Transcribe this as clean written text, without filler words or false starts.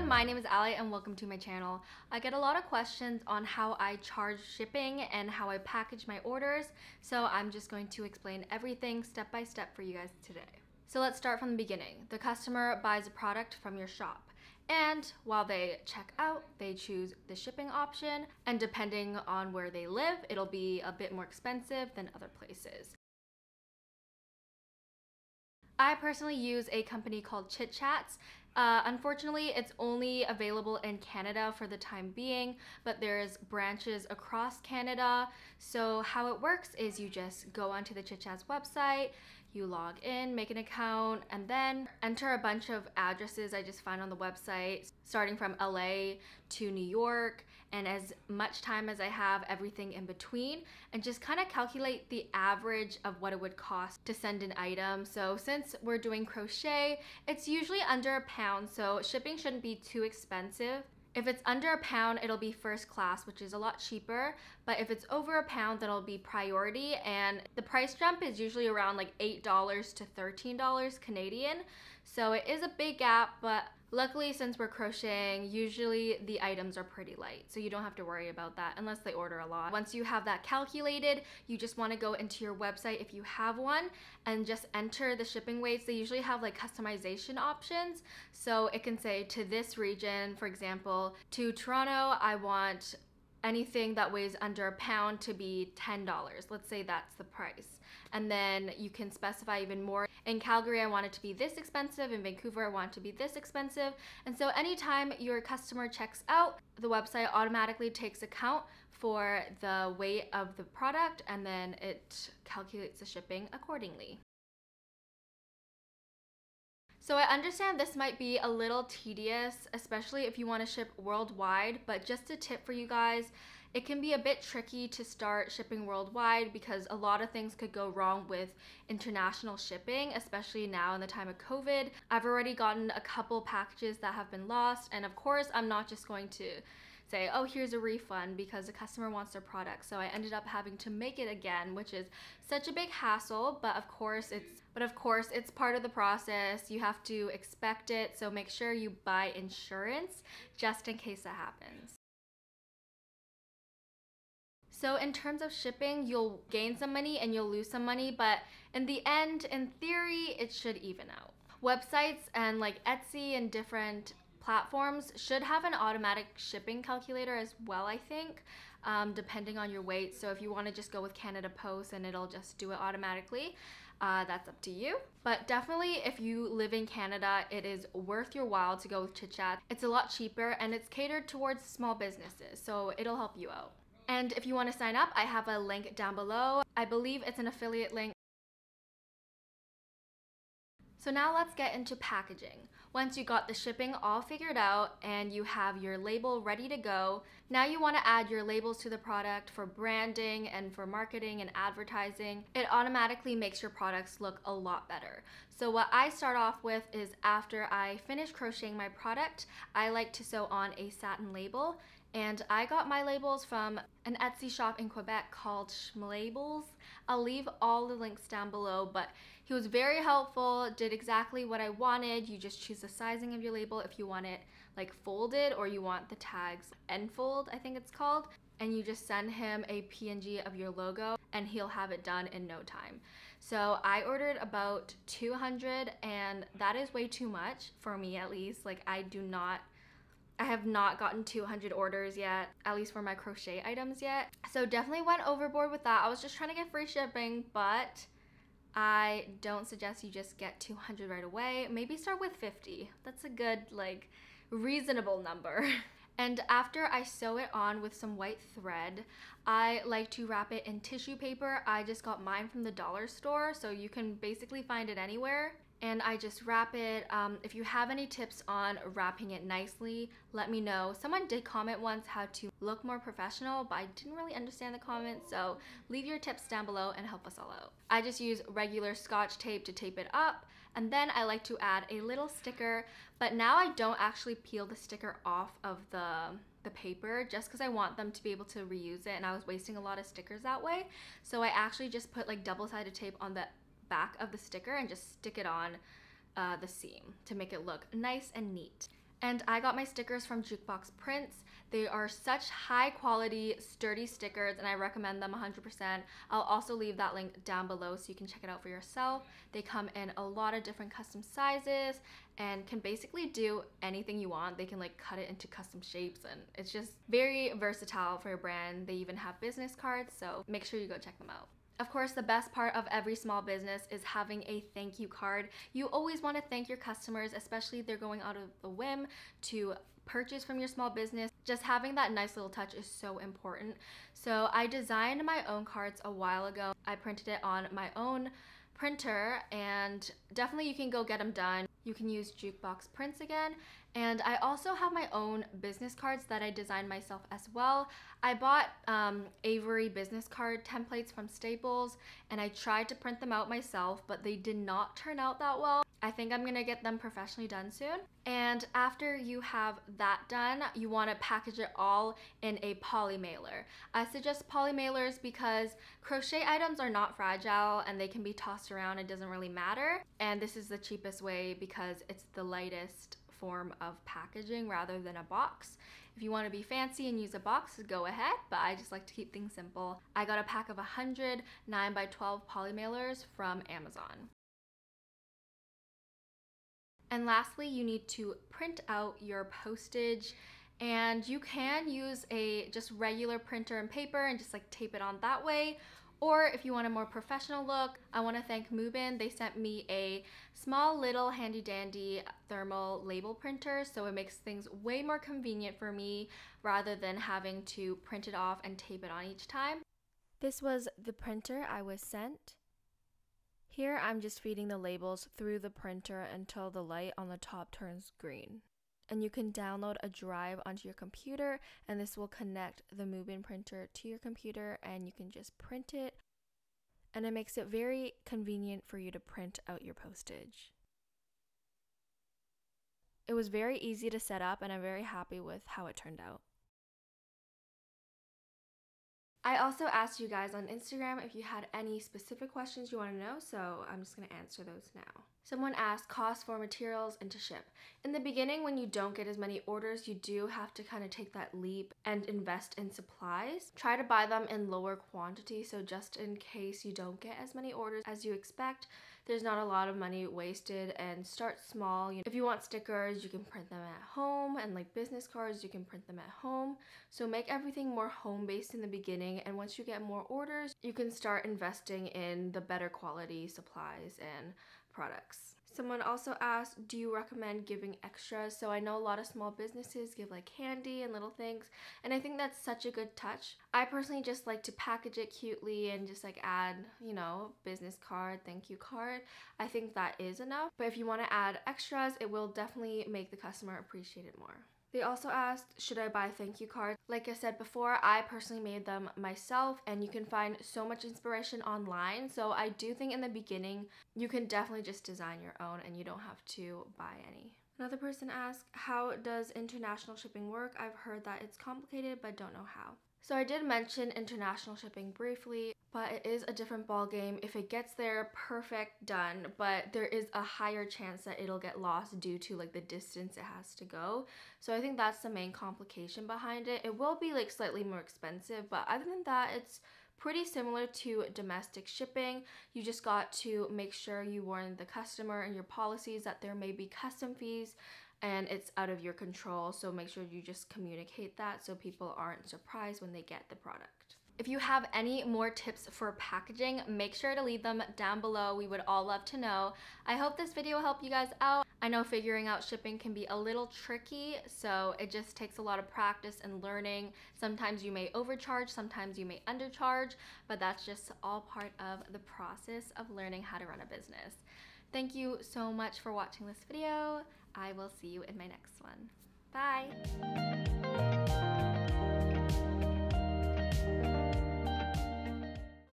everyone, my name is Ali and welcome to my channel. I get a lot of questions on how I charge shipping and how I package my orders, so I'm just going to explain everything step by step for you guys today. So let's start from the beginning. The customer buys a product from your shop, and while they check out, they choose the shipping option, and depending on where they live, it'll be a bit more expensive than other places. I personally use a company called Chit Chats. Unfortunately, it's only available in Canada for the time being, but there's branches across Canada. So how it works is you just go onto the Chit Chats website, you log in, make an account, and then enter a bunch of addresses I just found on the website, starting from LA to New York, and as much time as I have, everything in between, and just kind of calculate the average of what it would cost to send an item. So since we're doing crochet, it's usually under a pound, so shipping shouldn't be too expensive. If it's under a pound, it'll be first class, which is a lot cheaper, but if it's over a pound, that'll be priority, and the price jump is usually around like $8 to $13 Canadian, so it is a big gap, but luckily since we're crocheting, usually the items are pretty light, so you don't have to worry about that unless they order a lot. Once you have that calculated, you just want to go into your website if you have one and just enter the shipping weights. They usually have like customization options, so it can say to this region, for example, to Toronto, I want anything that weighs under a pound to be $10. Let's say that's the price. And then you can specify even more. In Calgary, I want it to be this expensive. In Vancouver, I want it to be this expensive. And so anytime your customer checks out, the website automatically takes account for the weight of the product, and then it calculates the shipping accordingly. So I understand this might be a little tedious, especially if you want to ship worldwide, but just a tip for you guys, it can be a bit tricky to start shipping worldwide because a lot of things could go wrong with international shipping, especially now in the time of COVID. I've already gotten a couple packages that have been lost, and of course I'm not just going to say, oh, here's a refund because the customer wants their product. So I ended up having to make it again, which is such a big hassle, but of course it's part of the process. You have to expect it, so make sure you buy insurance just in case that happens. So in terms of shipping, you'll gain some money and you'll lose some money, but in the end, in theory, it should even out. Websites and like Etsy and different platforms should have an automatic shipping calculator as well, I think, depending on your weight. So if you want to just go with Canada Post and it'll just do it automatically, that's up to you. But definitely if you live in Canada, it is worth your while to go with Chit Chat. It's a lot cheaper and it's catered towards small businesses, so it'll help you out. And if you want to sign up, I have a link down below. I believe it's an affiliate link. So now let's get into packaging. Once you got the shipping all figured out and you have your label ready to go, now you want to add your labels to the product for branding and for marketing and advertising. It automatically makes your products look a lot better. So what I start off with is after I finish crocheting my product, I like to sew on a satin label. And I got my labels from an Etsy shop in Quebec called SchmabelLabels. I'll leave all the links down below, but he was very helpful, did exactly what I wanted. You just choose the sizing of your label if you want it like folded or you want the tags enfold, I think it's called. And you just send him a PNG of your logo and he'll have it done in no time. So I ordered about 200 and that is way too much for me, at least. Like I have not gotten 200 orders yet, at least for my crochet items yet. So definitely went overboard with that. I was just trying to get free shipping, but I don't suggest you just get 200 right away. Maybe start with 50. That's a good, like, reasonable number. And after I sew it on with some white thread, I like to wrap it in tissue paper. I just got mine from the dollar store, so you can basically find it anywhere. And I just wrap it. If you have any tips on wrapping it nicely, let me know. Someone did comment once how to look more professional, but I didn't really understand the comment, so leave your tips down below and help us all out. I just use regular Scotch tape to tape it up, and then I like to add a little sticker, but now I don't actually peel the sticker off of the paper just because I want them to be able to reuse it, and I was wasting a lot of stickers that way. So I actually just put like double-sided tape on the back of the sticker and just stick it on the seam to make it look nice and neat. And I got my stickers from Jukebox Prints. They are such high quality, sturdy stickers, and I recommend them 100%. I'll also leave that link down below so you can check it out for yourself. They come in a lot of different custom sizes and can basically do anything you want. They can like cut it into custom shapes, and it's just very versatile for a brand. They even have business cards, so make sure you go check them out. Of course, the best part of every small business is having a thank you card. You always want to thank your customers, especially if they're going out of the whim to purchase from your small business. Just having that nice little touch is so important. So I designed my own cards a while ago. I printed it on my own printer, and definitely you can go get them done. You can use Jukebox Prints again. And I also have my own business cards that I designed myself as well. I bought Avery business card templates from Staples, and I tried to print them out myself, but they did not turn out that well. I think I'm gonna get them professionally done soon. And after you have that done, you wanna package it all in a poly mailer. I suggest poly mailers because crochet items are not fragile and they can be tossed around, it doesn't really matter. And this is the cheapest way because it's the lightest form of packaging rather than a box. If you want to be fancy and use a box, go ahead, but I just like to keep things simple. I got a pack of 100 9x12 poly mailers from Amazon. And lastly, you need to print out your postage, and you can use a just regular printer and paper and just like tape it on that way. Or if you want a more professional look, I want to thank MUNBYN. They sent me a small little handy dandy thermal label printer, so it makes things way more convenient for me rather than having to print it off and tape it on each time. This was the printer I was sent. Here I'm just feeding the labels through the printer until the light on the top turns green. And you can download a drive onto your computer, and this will connect the MUNBYN printer to your computer, and you can just print it, and it makes it very convenient for you to print out your postage. It was very easy to set up, and I'm very happy with how it turned out. I also asked you guys on Instagram if you had any specific questions you want to know, so I'm just going to answer those now. Someone asked cost for materials and to ship. In the beginning, when you don't get as many orders, you do have to kind of take that leap and invest in supplies. Try to buy them in lower quantity, so just in case you don't get as many orders as you expect, there's not a lot of money wasted, and start small. If you want stickers, you can print them at home, and like business cards, you can print them at home. So make everything more home-based in the beginning, and once you get more orders, you can start investing in the better quality supplies and products. Someone also asked, do you recommend giving extras? So I know a lot of small businesses give like candy and little things, and I think that's such a good touch. I personally just like to package it cutely and just like add, you know, business card, thank you card. I think that is enough, but if you want to add extras, it will definitely make the customer appreciate it more. They also asked, should I buy thank you cards? Like I said before, I personally made them myself, and you can find so much inspiration online. So I do think in the beginning, you can definitely just design your own and you don't have to buy any. Another person asked, how does international shipping work? I've heard that it's complicated, but don't know how. So I did mention international shipping briefly, but it is a different ballgame. If it gets there, perfect, done, but there is a higher chance that it'll get lost due to like the distance it has to go. So I think that's the main complication behind it. It will be like slightly more expensive, but other than that, it's pretty similar to domestic shipping. You just got to make sure you warn the customer in your policies that there may be custom fees, and it's out of your control, so make sure you just communicate that so people aren't surprised when they get the product. If you have any more tips for packaging, make sure to leave them down below. We would all love to know. I hope this video helped you guys out. I know figuring out shipping can be a little tricky, so it just takes a lot of practice and learning. Sometimes you may overcharge, sometimes you may undercharge, but that's just all part of the process of learning how to run a business. Thank you so much for watching this video. I will see you in my next one. Bye!